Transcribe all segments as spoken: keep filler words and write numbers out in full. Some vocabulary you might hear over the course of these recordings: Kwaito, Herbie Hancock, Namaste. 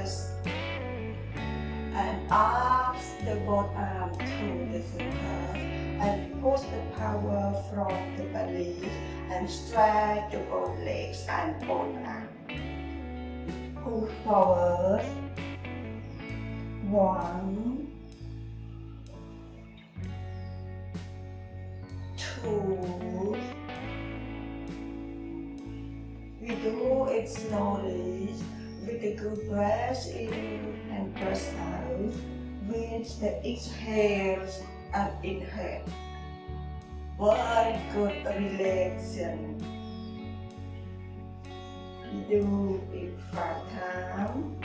fingers and arms the both arm through the fingers and push the power from the belly and stretch the both legs and both arms. Pull forward. One, two. We do it slowly with a good breath in and breath out with the exhales and inhale. Very good relaxation. We do it five times.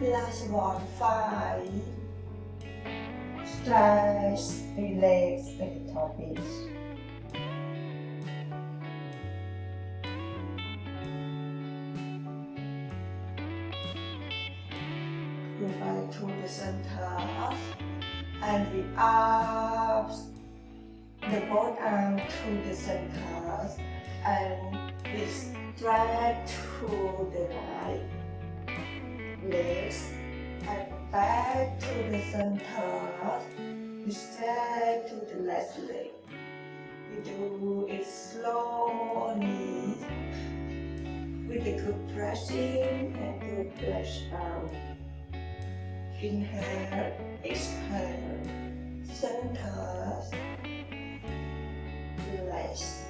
Last one, five. Stretch, relax, and topic. Go back to the center and we up the both arm to the center and we stretch to the right legs and back to the center. We stretch to the left leg. We do it slowly with a good breath in and good breath out. Inhale, exhale, center, relax.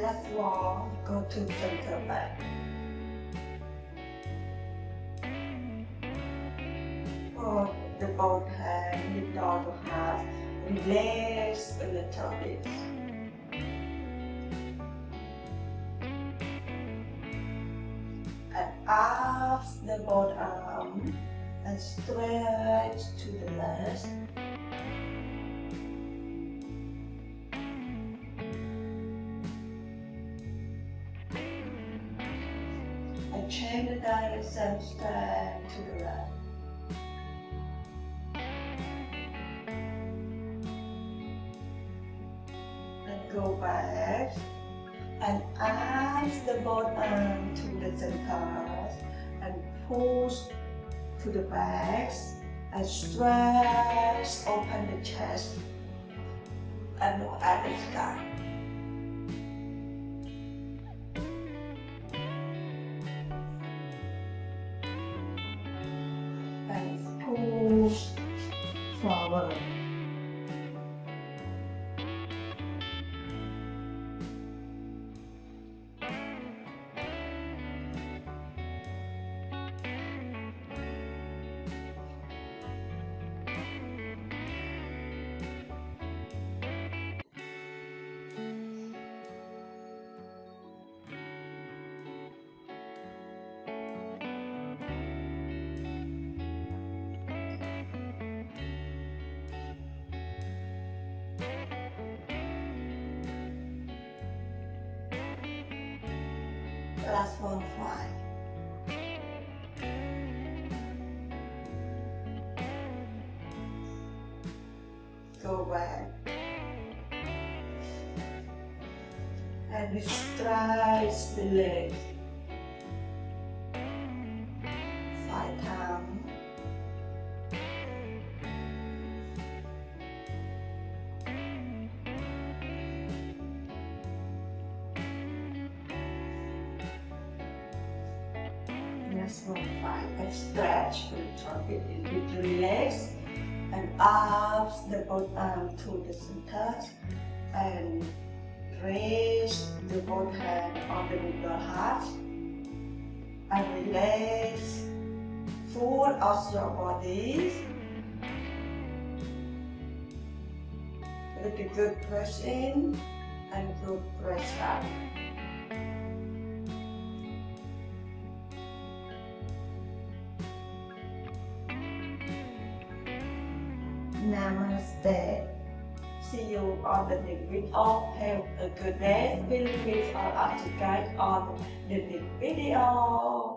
Left one, go to center back. Put the both hands in double half, relax a little bit. And up the both arm and stretch to the left. Change the direction, stand to the right. And go back. And ask the both arm to the center. And push to the back. And stretch, open the chest. And look at the sky. Forward. Last one, five. Go back. And we stretch the legs. Five times. And stretch a little bit, with relax and up the both arm to the center and raise the both hand on the middle half and relax full of your body with a good breath in and good breath out. Namaste. See you on the next video. Have a good day. Philippines are up to guide on the next video.